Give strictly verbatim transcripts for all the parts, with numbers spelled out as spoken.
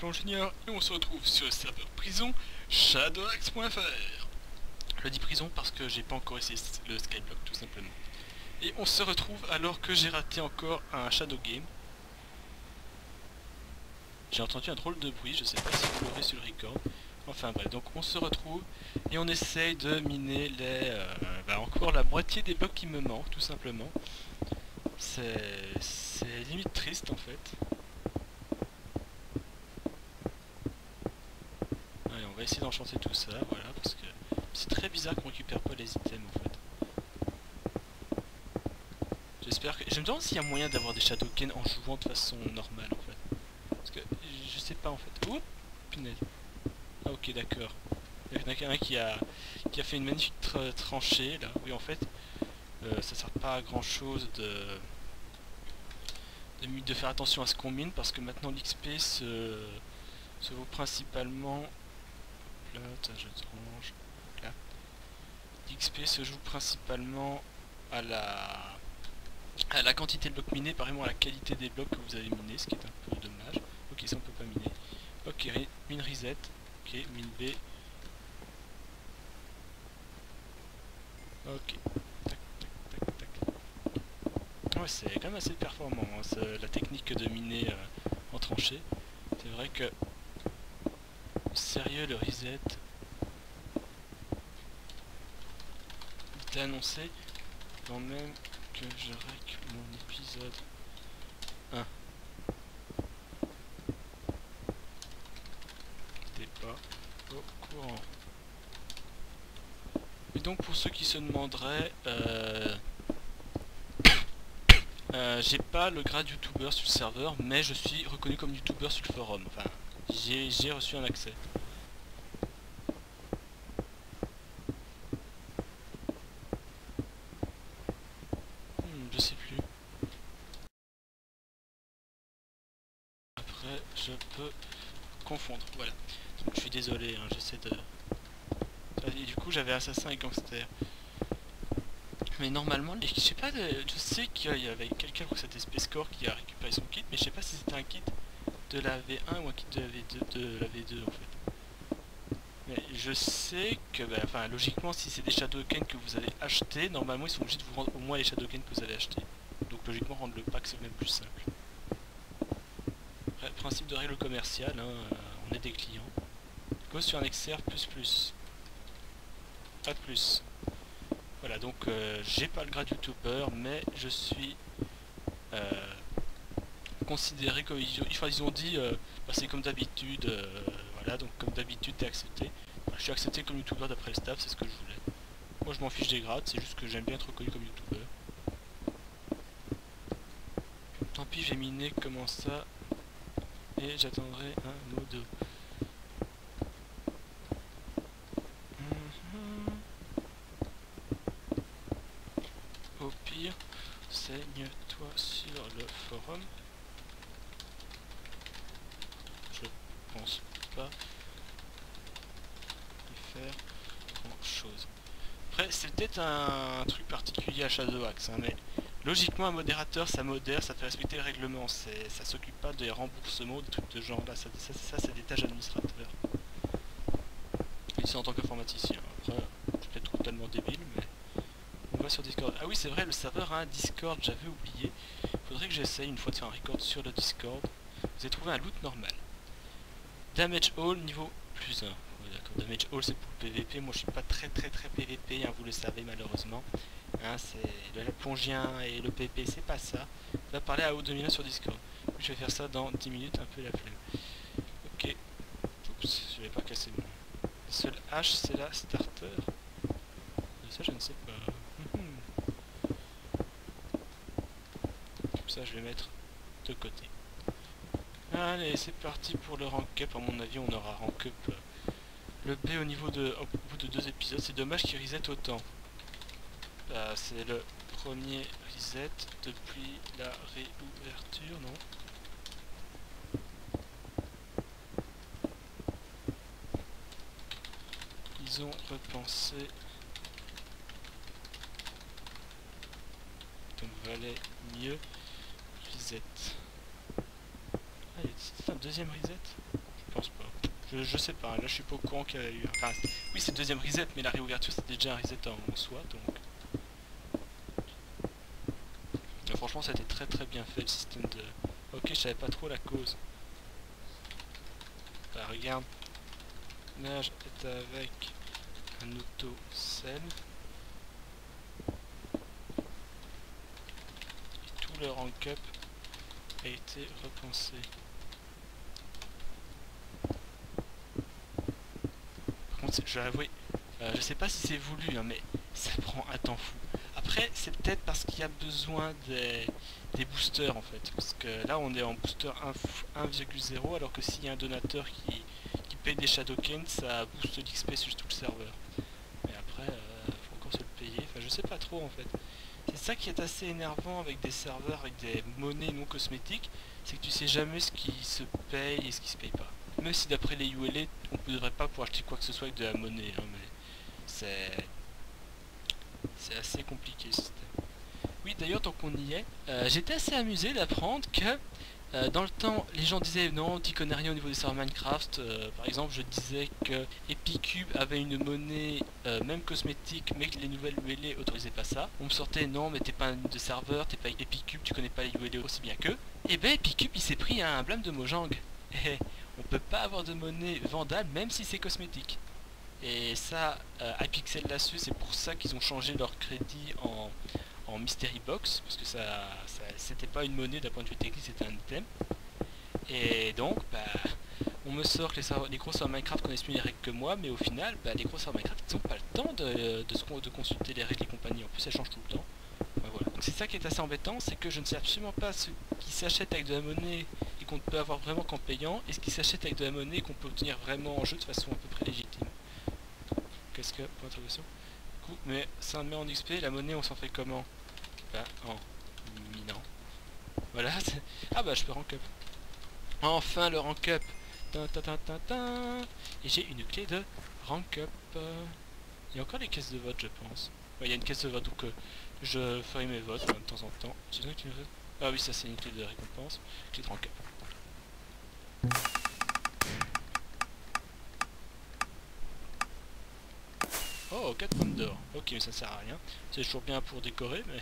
laplongejunior et on se retrouve sur le serveur prison shadowaxe point F R. Je dis prison parce que j'ai pas encore essayé le skyblock tout simplement. Et on se retrouve alors que j'ai raté encore un shadow game. J'ai entendu un drôle de bruit, je sais pas si vous l'aurez sur le record. Enfin bref, donc on se retrouve et on essaye de miner les, euh, bah encore la moitié des blocs qui me manquent tout simplement. C'est limite triste en fait. Allez, on va essayer d'enchanter tout ça, voilà, parce que c'est très bizarre qu'on récupère pas les items en fait. J'espère que... Je me demande s'il y a moyen d'avoir des ShadowKen en jouant de façon normale en fait. Parce que je sais pas en fait. Oh punaise. Ah ok d'accord. Il y en a quelqu'un qui a qui a fait une magnifique tra tranchée là. Oui en fait euh, ça sert pas à grand chose de de, de faire attention à ce qu'on mine parce que maintenant l'X P se, se vaut principalement. Là je tranche. Là. L'X P se joue principalement à la à la quantité de blocs minés, par exemple à la qualité des blocs que vous avez minés, ce qui est un peu dommage. Ok, ça on peut pas miner. Ok, re mine reset. Ok, mine B. Ok. Tac, tac, tac, tac. Ouais, c'est quand même assez performant, hein, ce, la technique de miner euh, en tranchée. C'est vrai que... Sérieux, le reset... Il t'a annoncé quand même que je rec mon épisode un. Courant. Et donc pour ceux qui se demanderaient, euh, euh, j'ai pas le grade youtubeur sur le serveur, mais je suis reconnu comme youtubeur sur le forum. Enfin, j'ai reçu un accès. Hmm, je sais plus. Après, je peux confondre. Voilà. Donc, je suis désolé, hein, j'essaie de... Et du coup j'avais assassin et gangster. Mais normalement, les... je sais pas, de... je sais qu'il y avait quelqu'un pour cette espèce corps qui a récupéré son kit, mais je sais pas si c'était un kit de la V un ou un kit de la V deux, de la V deux en fait. Mais je sais que, bah, enfin logiquement, si c'est des ShadowKen que vous avez acheté, normalement ils sont obligés de vous rendre au moins les ShadowKen que vous avez acheté. Donc logiquement, rendre le pack c'est même plus simple. Après, principe de règle commerciale, hein, euh, on est des clients. Go sur un excerpt plus plus pas de plus. Voilà, donc euh, j'ai pas le grade youtuber, mais je suis euh, considéré comme ils, enfin, ils ont dit euh, bah, c'est comme d'habitude, euh, voilà, donc comme d'habitude t'es accepté. Enfin, je suis accepté comme youtuber d'après le staff, c'est ce que je voulais. Moi je m'en fiche des grades, c'est juste que j'aime bien être reconnu comme youtuber. Tant pis, j'ai miné comment ça et j'attendrai un ou deux. Renseigne-toi sur le forum. Je pense pas y faire grand chose. Après, c'est peut-être un truc particulier à ShadowKen, hein, mais logiquement un modérateur ça modère, ça fait respecter le règlement, ça s'occupe pas des remboursements, des trucs de genre là, ça, ça, ça c'est des tâches administrateurs. Et c'est en tant qu'informaticien, après je suis peut-être totalement débile, mais... sur Discord. Ah oui c'est vrai, le serveur a un Discord, j'avais oublié. Faudrait que j'essaye une fois de faire un record sur le Discord. Vous avez trouvé un loot normal. Damage Hall niveau plus un. Ouais, d'accord. Damage Hall c'est pour le P V P. Moi je suis pas très très très P V P, hein, vous le savez malheureusement. Hein, c'est le plongien et le P V P, c'est pas ça. On va parler à au deux mille un sur Discord. Je vais faire ça dans dix minutes, un peu la flemme. Ok. Oups, je vais pas casser mon... Le seul H c'est la starter. Ça je ne sais pas. Ça je vais mettre de côté. Allez, c'est parti pour le rank up. À mon avis on aura rank up le B au niveau de au bout de deux épisodes. C'est dommage qu'il reset autant. Bah, c'est le premier reset depuis la réouverture, non? Ils ont repensé. Donc valait mieux. Reset. Ah, c'est un deuxième reset. Je pense pas. Je, je sais pas, là je suis pas au courant qu'il y a eu un... Enfin, oui, c'est le deuxième reset, mais la réouverture c'était déjà un reset en soi, donc... Là, franchement, ça a été très très bien fait, le système de... Ok, je savais pas trop la cause. Bah, regarde. Nage est avec un auto-sel. Et tout le rank-up a été repensé. Je vais avouer, euh, je sais pas si c'est voulu, hein, mais ça prend un temps fou. Après, c'est peut-être parce qu'il y a besoin des, des boosters, en fait. Parce que là, on est en booster un virgule zéro, alors que s'il y a un donateur qui, qui paye des ShadowKen, ça booste l'X P sur tout le serveur. Mais après, euh, faut encore se le payer. Enfin, je sais pas trop, en fait. C'est ça qui est assez énervant avec des serveurs, avec des monnaies non cosmétiques, c'est que tu sais jamais ce qui se paye et ce qui se paye pas. Même si d'après les E U L A, on ne devrait pas pouvoir acheter quoi que ce soit avec de la monnaie, hein, mais c'est c'est assez compliqué ce système. Oui, d'ailleurs, tant qu'on y est, euh, j'étais assez amusé d'apprendre que euh, dans le temps, les gens disaient non, tu connais rien au niveau des serveurs Minecraft. Euh, par exemple, je disais que Epicube avait une monnaie euh, même cosmétique, mais que les nouvelles U L A autorisaient pas ça. On me sortait non, mais t'es pas un de serveur, t'es pas Epicube, tu connais pas les U L A aussi bien qu'eux. Et ben Epicube, il s'est pris hein, un blâme de Mojang. On peut pas avoir de monnaie vandale même si c'est cosmétique. Et ça, euh, à Pixel là-dessus, c'est pour ça qu'ils ont changé leur crédit en, en Mystery Box, parce que ça, ça c'était pas une monnaie d'un point de vue technique, c'était un item. Et donc, bah, on me sort que les, serveurs, les gros serveurs Minecraft connaissent mieux les règles que moi, mais au final, bah, les gros serveurs Minecraft ils n'ont pas le temps de, de, de consulter les règles et compagnie. En plus, ça change tout le temps. Bah, voilà. Donc c'est ça qui est assez embêtant, c'est que je ne sais absolument pas ce qui s'achète avec de la monnaie qu'on ne peut avoir vraiment qu'en payant, et ce qui s'achète avec de la monnaie qu'on peut obtenir vraiment en jeu de façon à peu près légitime. Qu'est-ce que... Point d'interrogation. Mais ça met en X P, la monnaie on s'en fait comment? Bah en minant. Voilà. Ah bah je peux rank up. Enfin le rank up. Et j'ai une clé de rank up. Il y a encore des caisses de vote je pense. Ouais, il y a une caisse de vote donc euh, je ferai mes votes de temps en temps. Ah oui ça c'est une clé de récompense. Clé de rank up. Oh, quatre pommes d'or. Ok, mais ça sert à rien. C'est toujours bien pour décorer, mais...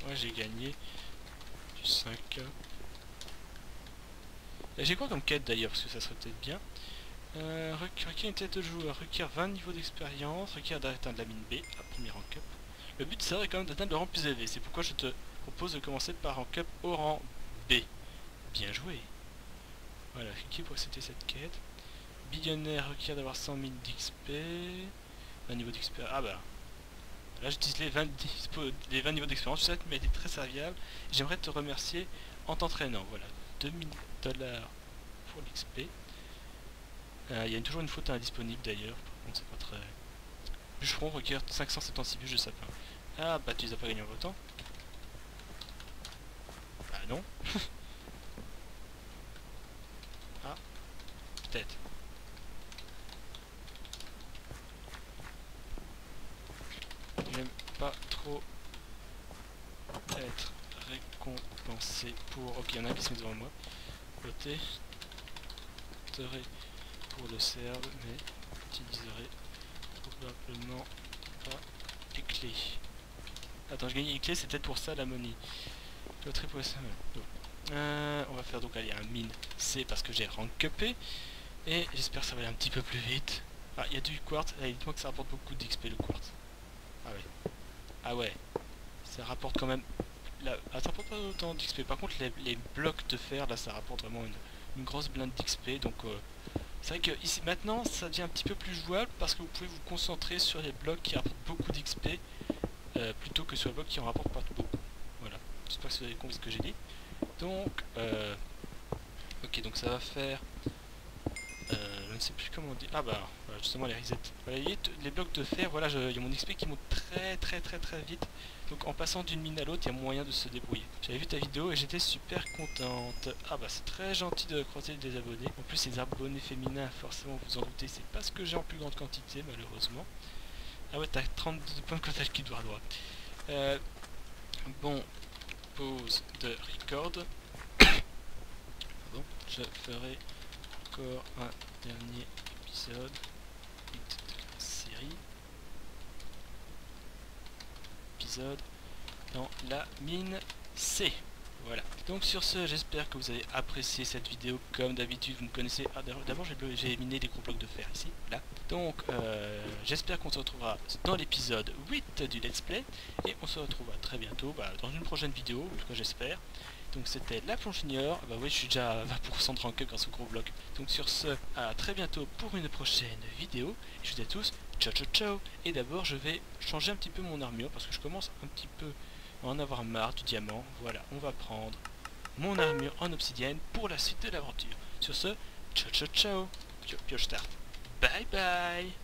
Moi, ouais, j'ai gagné du cinq K. J'ai quoi comme quête, d'ailleurs, parce que ça serait peut-être bien. Euh, requiert une tête de joueur, requiert vingt niveaux d'expérience, requiert d'atteindre la mine B, la première rank up. Le but, ça serait quand même d'atteindre le rang plus élevé. C'est pourquoi je te propose de commencer par rank up au rang B. Bien joué. Voilà, qui pour accepter cette quête. Billionnaire requiert d'avoir cent mille d'X P. Un niveau d'X P. Ah bah là j'utilise les vingt, les vingt niveaux d'expérience. Ça m'a été très serviable. J'aimerais te remercier en t'entraînant. Voilà, deux mille dollars pour l'X P. Il euh, y a toujours une faute indisponible d'ailleurs. Par contre, c'est pas très. Bûcheron requiert cinq cent soixante-seize bûches de sapin. Ah bah tu les as pas gagnés en votant. Bah non. Ah. Peut-être. J'aime pas trop être récompensé pour... Ok, il y en a qui se met devant moi. Voter. Voterai pour le serve, mais utiliserai probablement pas les clés. Attends, je gagne les clés, c'est peut-être pour ça la monnaie. Voterai pour le serve. Euh, on va faire donc aller à mine C parce que j'ai rank-upé. Et j'espère que ça va aller un petit peu plus vite. Ah, il y a du quartz. Allez, dites-moi que ça rapporte beaucoup d'X P le quartz. Ah ouais. Ah ouais. Ça rapporte quand même... Là, ah, ça rapporte pas autant d'X P. Par contre, les, les blocs de fer, là, ça rapporte vraiment une, une grosse blinde d'X P. Donc, euh, c'est vrai que ici, maintenant, ça devient un petit peu plus jouable parce que vous pouvez vous concentrer sur les blocs qui rapportent beaucoup d'X P euh, plutôt que sur les blocs qui en rapportent pas beaucoup. Voilà. J'espère que vous avez compris ce que j'ai dit. Donc, euh... ok, donc ça va faire... Euh, je ne sais plus comment dire... Ah bah, voilà, justement les resets. Voilà, les, les blocs de fer, voilà, il y a mon X P qui monte très très très très vite. Donc en passant d'une mine à l'autre, il y a moyen de se débrouiller. J'avais vu ta vidéo et j'étais super contente. Ah bah c'est très gentil de croiser des abonnés. En plus les abonnés féminins, forcément vous en doutez, c'est pas ce que j'ai en plus grande quantité malheureusement. Ah ouais, t'as trente-deux points quand t'as le cul de droit. Euh, bon, pause de record. donc je ferai encore un dernier épisode de la série épisode dans la mine C. Voilà, donc sur ce, j'espère que vous avez apprécié cette vidéo. Comme d'habitude, vous me connaissez. Ah, d'abord j'ai miné des gros blocs de fer ici, là. Donc euh, j'espère qu'on se retrouvera dans l'épisode huit du let's play, et on se retrouvera très bientôt, bah, dans une prochaine vidéo, en tout cas j'espère. Donc c'était laplongejunior. Bah oui, je suis déjà à vingt pour cent de ranker grâce au gros bloc. Donc sur ce, à très bientôt pour une prochaine vidéo, et je vous dis à tous, ciao ciao ciao. Et d'abord je vais changer un petit peu mon armure, parce que je commence un petit peu en avoir marre du diamant. Voilà, on va prendre mon armure en obsidienne pour la suite de l'aventure. Sur ce, ciao ciao ciao, pioche start, bye bye.